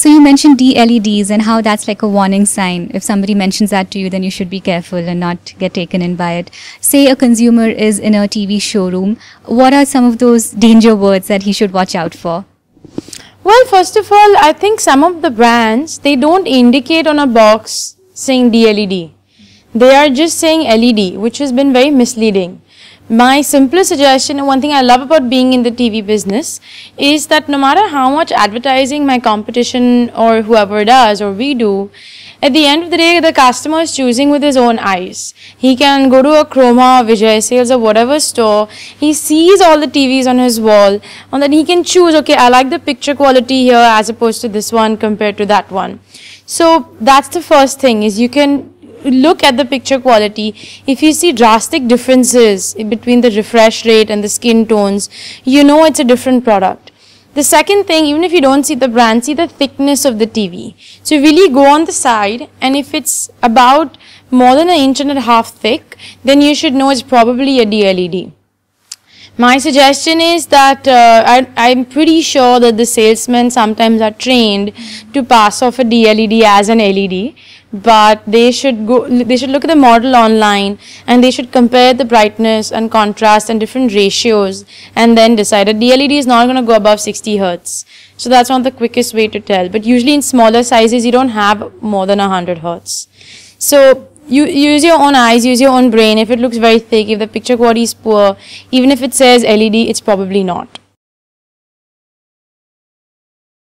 So you mentioned DLEDs and how that's like a warning sign. If somebody mentions that to you, then you should be careful and not get taken in by it. Say a consumer is in a TV showroom. What are some of those danger words that he should watch out for? Well, first of all, I think some of the brands, they don't indicate on a box saying DLED. They are just saying LED, which has been very misleading. My simplest suggestion, and one thing I love about being in the TV business, is that no matter how much advertising my competition or whoever does or we do, at the end of the day, the customer is choosing with his own eyes. He can go to a Chroma or Vijay Sales or whatever store. He sees all the TVs on his wall, and then he can choose, okay, I like the picture quality here as opposed to this one compared to that one. So that's the first thing, is you can look at the picture quality. If you see drastic differences between the refresh rate and the skin tones, you know it's a different product. The second thing, even if you don't see the brand, see the thickness of the TV. So really go on the side, and if it's about more than 1.5 inches thick, then you should know it's probably a DLED. My suggestion is that I'm pretty sure that the salesmen sometimes are trained to pass off a DLED as an LED, but they should look at the model online, and they should compare the brightness and contrast and different ratios, and then decide. A DLED is not going to go above 60 Hz. So that's not the quickest way to tell, but usually in smaller sizes you don't have more than 100 Hz. So you use your own eyes, use your own brain. If it looks very thick, if the picture quality is poor, even if it says LED, it's probably not.